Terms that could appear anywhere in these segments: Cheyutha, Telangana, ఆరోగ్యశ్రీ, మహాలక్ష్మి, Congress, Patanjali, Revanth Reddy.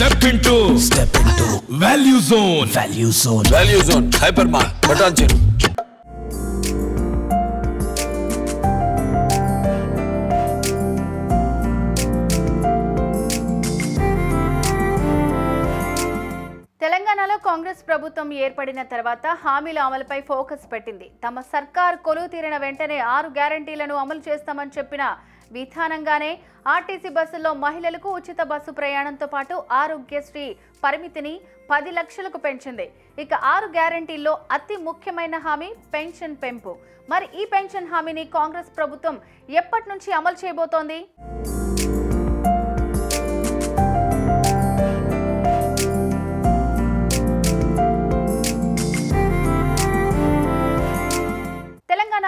Step into Value Zone Hypermart Patanjali. తెలంగాణలో కాంగ్రెస్ ప్రభుత్వం ఏర్పడిన తర్వాత హామీల అమలుపై ఫోకస్ పెట్టింది. తమ సర్కార్ కొలువు తీరిన వెంటనే 6 గ్యారంటీలను అమలు చేస్తామని చెప్పిన విధానంగానే ఆర్టీసీ బస్సుల్లో మహిళలకు ఉచిత బస్సు ప్రయాణంతో పాటు ఆరోగ్యశ్రీ పరిమితిని 10 లక్షలకు పెంచింది. ఇక 6 గ్యారంటీల్లో అతి ముఖ్యమైన హామీ పెన్షన్ పెంపు. మరి ఈ పెన్షన్ హామీని కాంగ్రెస్ ప్రభుత్వం ఎప్పటి నుంచి అమలు చేయబోతోంది?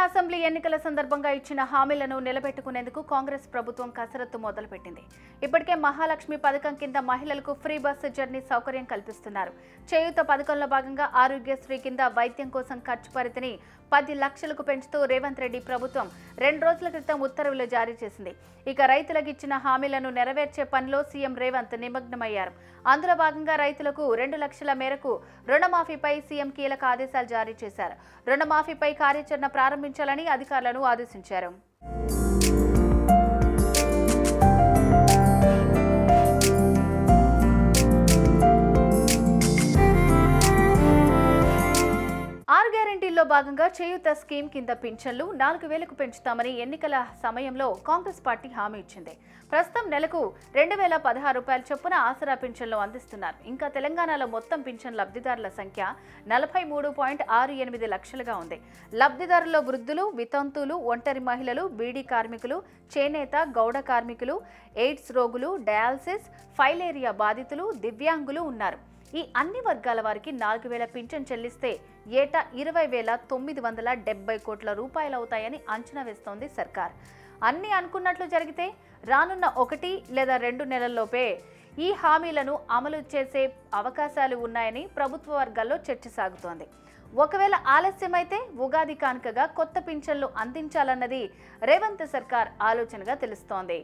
అసెంబ్లీ ఎన్నికల సందర్భంగా ఇచ్చిన హామీలను నిలబెట్టుకునేందుకు కాంగ్రెస్ ప్రభుత్వం కసరత్తు మొదలుపెట్టింది. ఇప్పటికే మహాలక్ష్మి పథకం కింద మహిళలకు ఫ్రీ బస్సు జర్నీ సౌకర్యం కల్పిస్తున్నారు. చేయూత పథకంలో భాగంగా ఆరోగ్యశ్రీ కింద వైద్యం కోసం ఖర్చు పరిధిని 10 లక్షలకు పెంచుతూ రేవంత్ రెడ్డి ప్రభుత్వం 2 రోజుల క్రితం ఉత్తర్వులు జారీ చేసింది. ఇక రైతులకు ఇచ్చిన హామీలను నెరవేర్చే పనిలో సీఎం రేవంత్ నిమగ్నమయ్యారు. అందులో భాగంగా రైతులకు 2 లక్షల మేరకు రుణమాఫీపై సీఎం కీలక ఆదేశాలు జారీ చేశారు. రుణమాఫీపై కార్యాచరణ ప్రారంభించాలని అధికారులను ఆదేశించారు. గ్యారంటీల్లో భాగంగా చేయూత స్కీమ్ కింద పింఛన్లు 4,000కు పెంచుతామని ఎన్నికల సమయంలో కాంగ్రెస్ పార్టీ హామీ ఇచ్చింది. ప్రస్తుతం నెలకు 2,016 రూపాయల చొప్పున ఆసరా పింఛన్లు అందిస్తున్నారు. ఇంకా తెలంగాణలో మొత్తం పింఛన్ లబ్ధిదారుల సంఖ్య 43.68 లక్షలుగా ఉంది. లబ్ధిదారుల్లో వృద్ధులు, వితంతులు, ఒంటరి మహిళలు, బీడీ కార్మికులు, చేనేత, గౌడ కార్మికులు, ఎయిడ్స్ రోగులు, డయాలసిస్, ఫైలేరియా బాధితులు, దివ్యాంగులు ఉన్నారు. ఈ అన్ని వర్గాల వారికి 4,000 పింఛన్ చెల్లిస్తే ఏటా 20,970 కోట్ల రూపాయలు అవుతాయని అంచనా వేస్తోంది సర్కార్. అన్నీ అనుకున్నట్లు జరిగితే రానున్న 1 లేదా 2 నెలల్లోపే ఈ హామీలను అమలు చేసే అవకాశాలు ఉన్నాయని ప్రభుత్వ వర్గాల్లో చర్చ సాగుతోంది. ఒకవేళ ఆలస్యమైతే ఉగాది కానుకగా కొత్త పింఛన్లు అందించాలన్నది రేవంత్ సర్కార్ ఆలోచనగా తెలుస్తోంది.